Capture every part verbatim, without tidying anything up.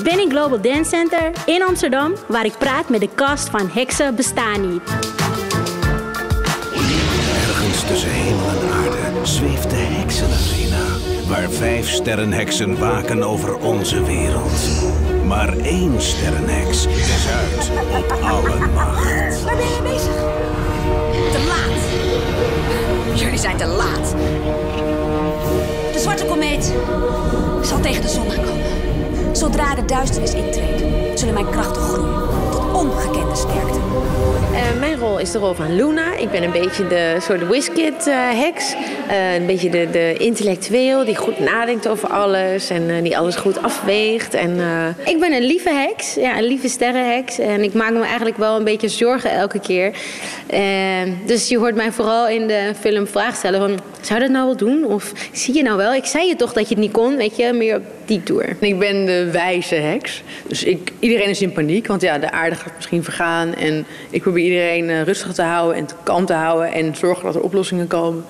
Ik ben in Global Dance Center in Amsterdam, waar ik praat met de cast van Heksen bestaan niet. Ergens tussen hemel en aarde zweeft de heksenarena, waar vijf sterrenheksen waken over onze wereld. Maar één sterrenheks is uit op alle macht. Waar ben je bezig? Te laat. Jullie zijn te laat. De zwarte komeet zal tegen de zon gaan komen. Zodra de duisternis intreedt, zullen mijn krachten groeien tot ongekende sterkte. Uh, mijn rol is de rol van Luna. Ik ben een beetje de soort Whiskit-heks. Uh, uh, een beetje de, de intellectueel die goed nadenkt over alles en uh, die alles goed afweegt. En, uh, ik ben een lieve heks, ja, een lieve sterrenheks. En ik maak me eigenlijk wel een beetje zorgen elke keer. Uh, dus je hoort mij vooral in de film vraag stellen van, zou dat nou wel doen? Of zie je nou wel? Ik zei je toch dat je het niet kon, weet je, meer op die toer. Ik ben de wijze heks. Dus ik, iedereen is in paniek, want ja, de aarde gaat misschien vergaan. En ik probeer iedereen rustig te houden en kalm te houden en zorgen dat er oplossingen komen.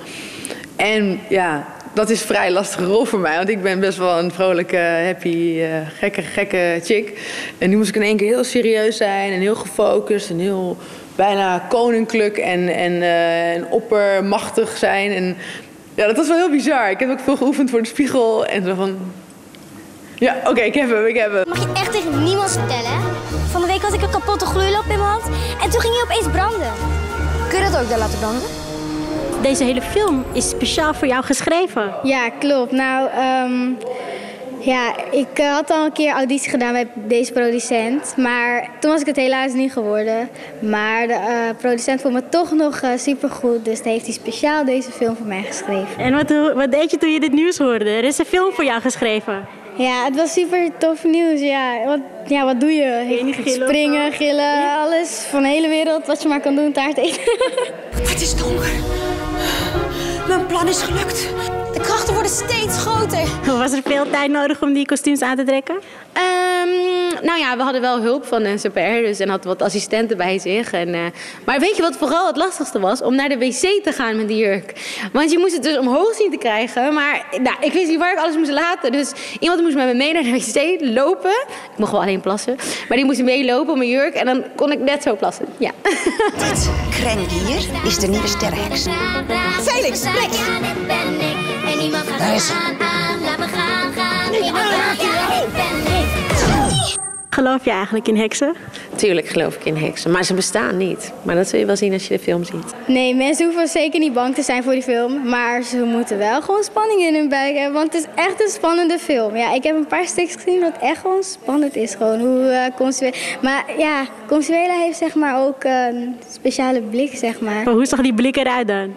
En ja, dat is een vrij lastige rol voor mij, want ik ben best wel een vrolijke, happy, gekke, gekke chick. En nu moest ik in één keer heel serieus zijn en heel gefocust en heel bijna koninklijk en, en, uh, en oppermachtig zijn. En ja, dat was wel heel bizar. Ik heb ook veel geoefend voor de spiegel en zo van, ja, oké, okay, ik heb hem, ik heb hem. Mag je echt tegen niemand vertellen, hè? Van de week had ik een kapotte gloeilamp in mijn hand en toen ging hij opeens branden. Kun je dat ook dan laten branden? Deze hele film is speciaal voor jou geschreven. Ja, klopt. Nou, um, ja, ik uh, had al een keer auditie gedaan bij deze producent. Maar toen was ik het helaas niet geworden. Maar de uh, producent vond me toch nog uh, supergoed. Dus heeft hij speciaal deze film voor mij geschreven. En wat, wat deed je toen je dit nieuws hoorde? Er is een film voor jou geschreven. Ja, het was super tof nieuws. Ja, wat, ja, wat doe je? Gillen, springen, gillen, alles van de hele wereld. Wat je maar kan doen, taart eten. Het is donker. Mijn plan is gelukt. De krachten worden steeds groter. Was er veel tijd nodig om die kostuums aan te trekken? Um, nou ja, we hadden wel hulp van een C P R, dus en had wat assistenten bij zich. En, uh, maar weet je wat vooral het lastigste was? Om naar de wc te gaan met die jurk. Want je moest het dus omhoog zien te krijgen. Maar nou, ik wist niet waar ik alles moest laten. Dus iemand moest met me mee naar de wc lopen. Ik mocht wel alleen plassen. Maar die moest meelopen op mijn jurk. En dan kon ik net zo plassen. Ja. Dit krendier is de nieuwe sterrenheks. Felix, Lex. Daar is Geloof je eigenlijk in heksen? Tuurlijk geloof ik in heksen, maar ze bestaan niet. Maar dat zul je wel zien als je de film ziet. Nee, mensen hoeven zeker niet bang te zijn voor die film. Maar ze moeten wel gewoon spanning in hun buik hebben, want het is echt een spannende film. Ja, ik heb een paar stuks gezien dat echt gewoon spannend is. Gewoon hoe uh, Consuela... Maar ja, Consuela heeft zeg maar ook uh, een speciale blik, zeg maar. Maar hoe zag die blik eruit dan?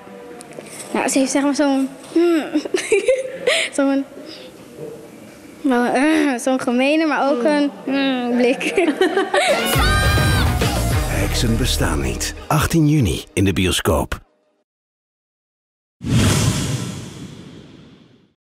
Nou, ze heeft zeg maar zo'n... Hmm, zo'n... Maar uh, zo'n gemene, maar ook een mm, blik. Heksen bestaan niet. achttien juni in de bioscoop.